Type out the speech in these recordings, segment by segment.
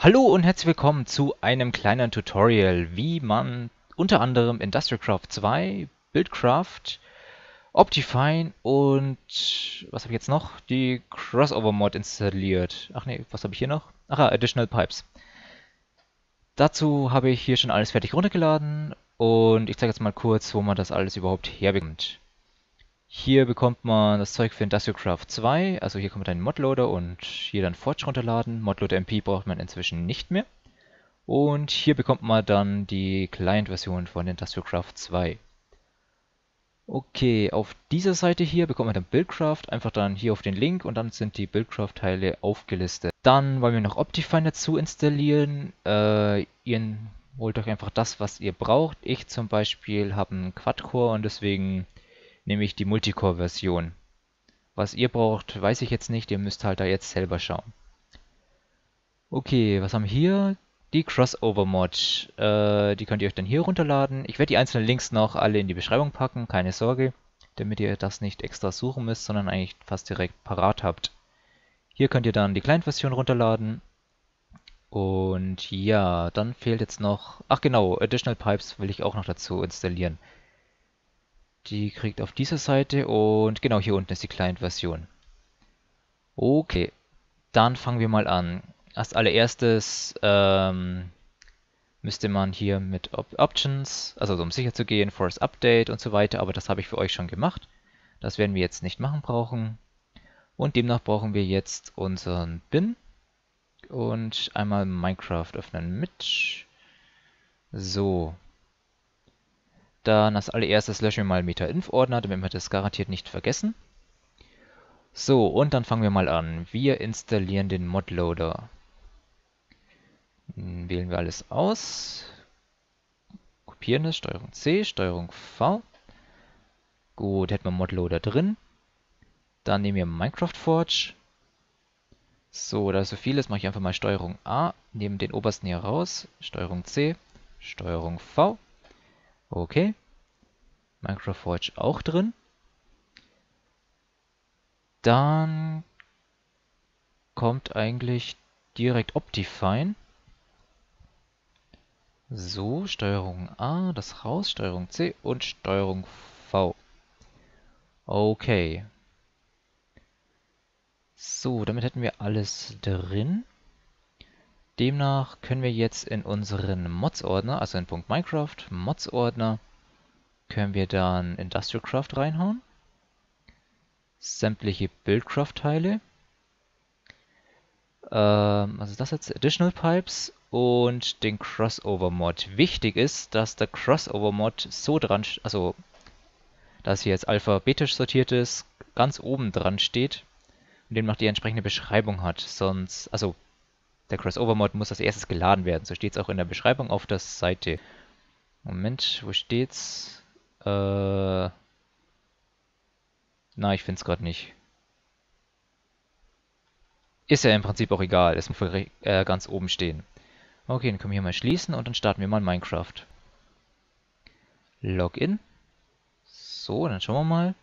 Hallo und herzlich willkommen zu einem kleinen Tutorial, wie man unter anderem IndustrialCraft 2, Buildcraft, Optifine und was habe ich jetzt noch? Die Crossover Mod installiert. Ach nee, was habe ich hier noch? Ach ja, Additional Pipes. Dazu habe ich hier schon alles fertig runtergeladen und ich zeige jetzt mal kurz, wo man das alles überhaupt herbekommt. Hier bekommt man das Zeug für IndustrialCraft 2, also hier kommt ein Modloader und hier dann Forge runterladen. Modloader MP braucht man inzwischen nicht mehr. Und hier bekommt man dann die Client-Version von IndustrialCraft 2. Okay, auf dieser Seite hier bekommt man dann Buildcraft, einfach dann hier auf den Link und dann sind die Buildcraft-Teile aufgelistet. Dann wollen wir noch Optifine dazu installieren. Ihr holt euch einfach das, was ihr braucht. Ich zum Beispiel habe einen Quad-Core und deswegen nehme ich die Multicore-Version. Was ihr braucht, weiß ich jetzt nicht, ihr müsst halt da jetzt selber schauen. Okay, was haben wir hier? Die Crossover Mod. Die könnt ihr euch dann hier runterladen. Ich werde die einzelnen Links noch alle in die Beschreibung packen, keine Sorge, damit ihr das nicht extra suchen müsst, sondern eigentlich fast direkt parat habt. Hier könnt ihr dann die Client-Version runterladen. Und ja, dann fehlt jetzt noch, ach genau, Additional Pipes will ich auch noch dazu installieren. Die kriegt auf dieser Seite und genau hier unten ist die Client-Version. Okay, dann fangen wir mal an. Als allererstes müsste man hier mit Options, also um sicher zu gehen, Force Update und so weiter, aber das habe ich für euch schon gemacht. Das werden wir jetzt nicht brauchen. Und demnach brauchen wir jetzt unseren Bin und einmal Minecraft öffnen mit. So. Dann als allererstes löschen wir mal Meta-Inf-Ordner, damit wir das garantiert nicht vergessen. So, und dann fangen wir mal an. Wir installieren den Modloader. Wählen wir alles aus. Kopieren das, Steuerung C, Steuerung V. Gut, hätten wir Modloader drin. Dann nehmen wir Minecraft Forge. So, da ist so vieles, mache ich einfach mal Steuerung A, nehmen den obersten hier raus, Steuerung C, Steuerung V. Okay, Minecraft Forge auch drin. Dann kommt eigentlich direkt Optifine. So, Steuerung A, das raus, Steuerung C und Steuerung V. Okay. So, damit hätten wir alles drin. Demnach können wir jetzt in unseren Mods-Ordner, also in .minecraft, Mods-Ordner, können wir dann IndustrialCraft reinhauen, sämtliche Buildcraft-Teile, also das jetzt, Additional Pipes und den Crossover-Mod. Wichtig ist, dass der Crossover-Mod so dran, also dass hier jetzt alphabetisch sortiert ist, ganz oben dran steht und demnach die entsprechende Beschreibung hat, sonst, also der Crossover-Mod muss als erstes geladen werden. So steht es auch in der Beschreibung auf der Seite. Moment, wo steht's? Na, ich finde es gerade nicht. Ist ja im Prinzip auch egal. Es muss ganz oben stehen. Okay, dann können wir hier mal schließen und dann starten wir mal Minecraft. Login. So, dann schauen wir mal.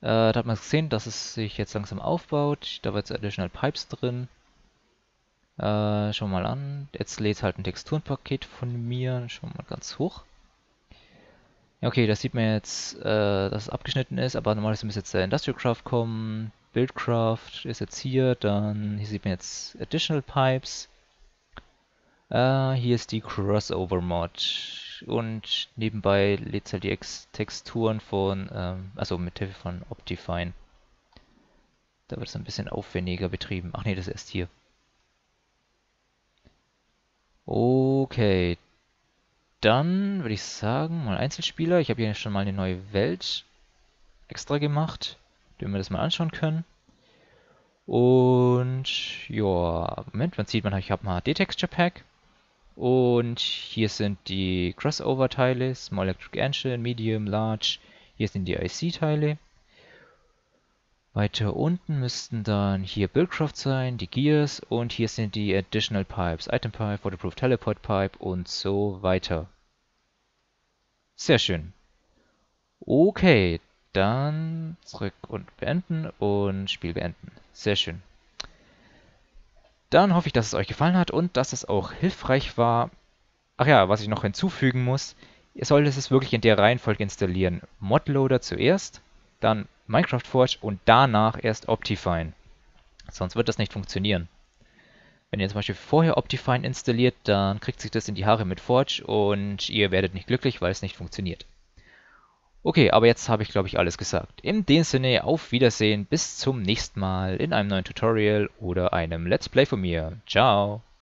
Da hat man gesehen, dass es sich jetzt langsam aufbaut. Da war jetzt Additional Pipes drin. Schauen wir mal an. Jetzt lädt halt ein Texturenpaket von mir. Schauen wir mal ganz hoch. Okay, das sieht man jetzt, dass es abgeschnitten ist, aber normalerweise müsste jetzt der IndustrialCraft kommen. Buildcraft ist jetzt hier, dann hier sieht man jetzt Additional Pipes. Hier ist die Crossover Mod. Und nebenbei lädt es halt die Texturen von, also mit Hilfe von Optifine. Da wird es ein bisschen aufwendiger betrieben. Ach nee, das ist erst hier. Okay, dann würde ich sagen, mal Einzelspieler. Ich habe hier schon mal eine neue Welt extra gemacht, damit wir das mal anschauen können. Und ja, Moment, man sieht, ich habe ein HD-Texture-Pack. Und hier sind die Crossover-Teile, Small Electric Engine, Medium, Large. Hier sind die IC-Teile. Weiter unten müssten dann hier Buildcraft sein, die Gears und hier sind die Additional Pipes, Item Pipe, Waterproof Teleport Pipe und so weiter. Sehr schön. Okay, dann zurück und beenden und Spiel beenden. Sehr schön. Dann hoffe ich, dass es euch gefallen hat und dass es auch hilfreich war. Ach ja, was ich noch hinzufügen muss, ihr solltet es wirklich in der Reihenfolge installieren. Modloader zuerst, dann Minecraft Forge und danach erst Optifine. Sonst wird das nicht funktionieren. Wenn ihr zum Beispiel vorher Optifine installiert, dann kriegt sich das in die Haare mit Forge und ihr werdet nicht glücklich, weil es nicht funktioniert. Okay, aber jetzt habe ich, glaube ich, alles gesagt. In dem Sinne, auf Wiedersehen, bis zum nächsten Mal in einem neuen Tutorial oder einem Let's Play von mir. Ciao!